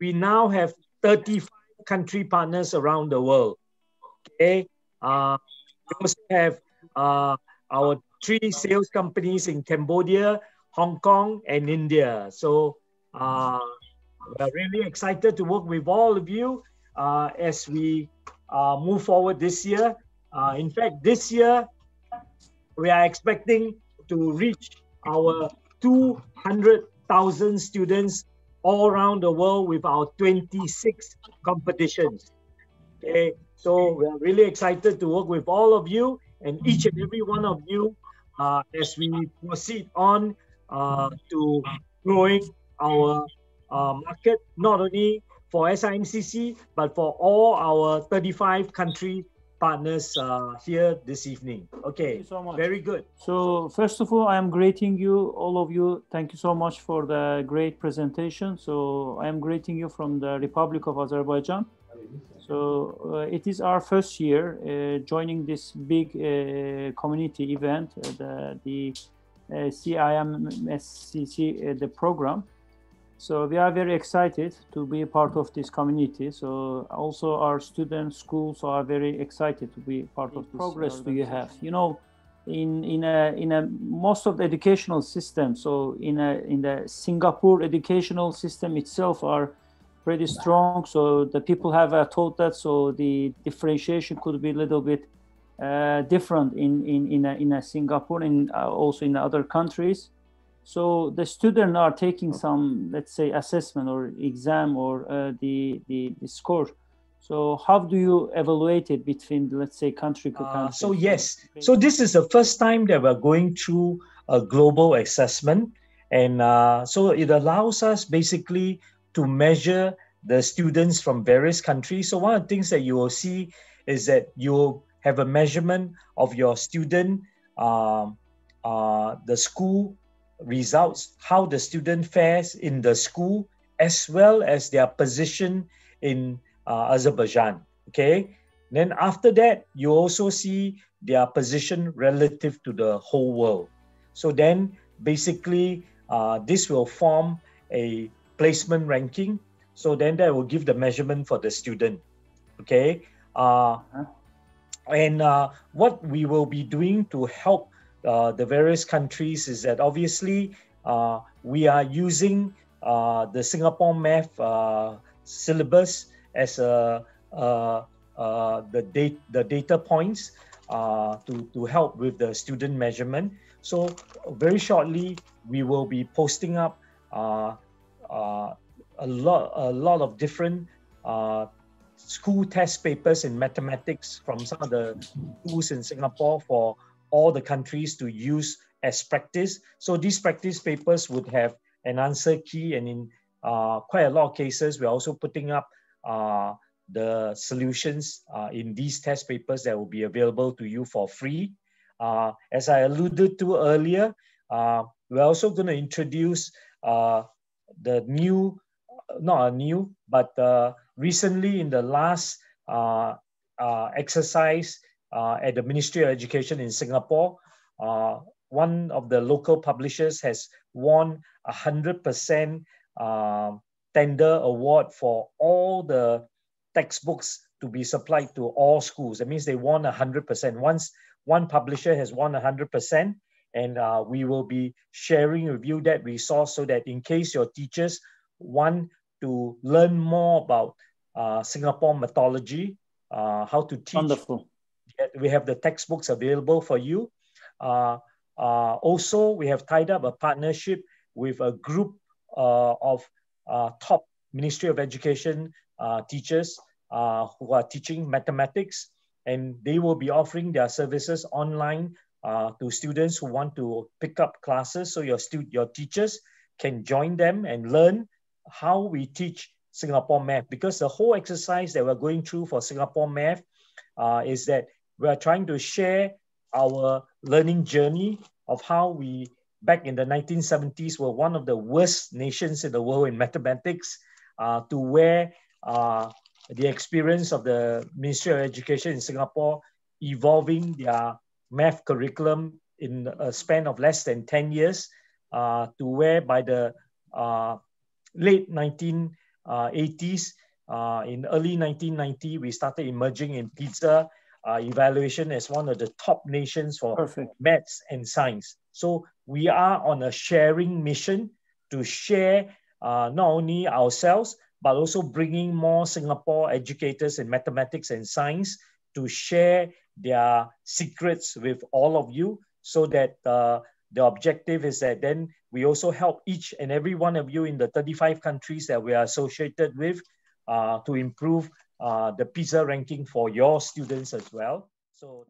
we now have 35 country partners around the world. Okay, we also have our 3 sales companies in Cambodia, Hong Kong, and India. So we're really excited to work with all of you as we move forward this year. In fact, this year, we are expecting to reach our 200,000 students all around the world with our 26 competitions. Okay, so we're really excited to work with all of you and each and every one of you as we proceed on to growing our market, not only for SINCC, but for all our 35 country partners here this evening. Okay, thank you so much. Very good. So first of all, I am greeting you, all of you. Thank you so much for the great presentation. So I am greeting you from the Republic of Azerbaijan. So it is our first year joining this big community event, the SINCC, the program. So we are very excited to be a part of this community. So also our students, schools are very excited to be part of this. Progress do you have? You know, in most of the educational system. So in the Singapore educational system itself are pretty strong. So the people have taught that. So the differentiation could be a little bit different in Singapore and also in other countries. So the students are taking some, let's say, assessment or exam or the score. So how do you evaluate it between, let's say, country to country? So yes, so this is the first time that we're going through a global assessment. And so it allows us basically to measure the students from various countries. So one of the things that you will see is that you'll have a measurement of your student, the school results, how the student fares in the school, as well as their position in Azerbaijan. Okay, then after that, you also see their position relative to the whole world. So then basically, this will form a placement ranking. So then that will give the measurement for the student. Okay, and what we will be doing to help the various countries is that obviously we are using the Singapore math syllabus as the data points to help with the student measurement. So very shortly we will be posting up a lot of different school test papers in mathematics from some of the schools in Singapore for all the countries to use as practice. So these practice papers would have an answer key, and in quite a lot of cases, we're also putting up the solutions in these test papers that will be available to you for free. As I alluded to earlier, we're also going to introduce the new, not a new, but recently in the last exercise, at the Ministry of Education in Singapore, one of the local publishers has won 100% tender award for all the textbooks to be supplied to all schools. That means they won 100%. Once one publisher has won 100%, and we will be sharing with you that resource so that in case your teachers want to learn more about Singapore methodology, how to teach. Wonderful. We have the textbooks available for you. Also, we have tied up a partnership with a group of top Ministry of Education teachers who are teaching mathematics, and they will be offering their services online to students who want to pick up classes. So your teachers can join them and learn how we teach Singapore math, because the whole exercise that we're going through for Singapore math is that we are trying to share our learning journey of how we, back in the 1970s, were one of the worst nations in the world in mathematics, to where the experience of the Ministry of Education in Singapore evolving their math curriculum in a span of less than 10 years, to where by the late 19 80s. In early 1990, we started emerging in PISA evaluation as one of the top nations for maths and science. So we are on a sharing mission to share not only ourselves, but also bringing more Singapore educators in mathematics and science to share their secrets with all of you, so that the objective is that then we also help each and every one of you in the 35 countries that we are associated with to improve the PISA ranking for your students as well. So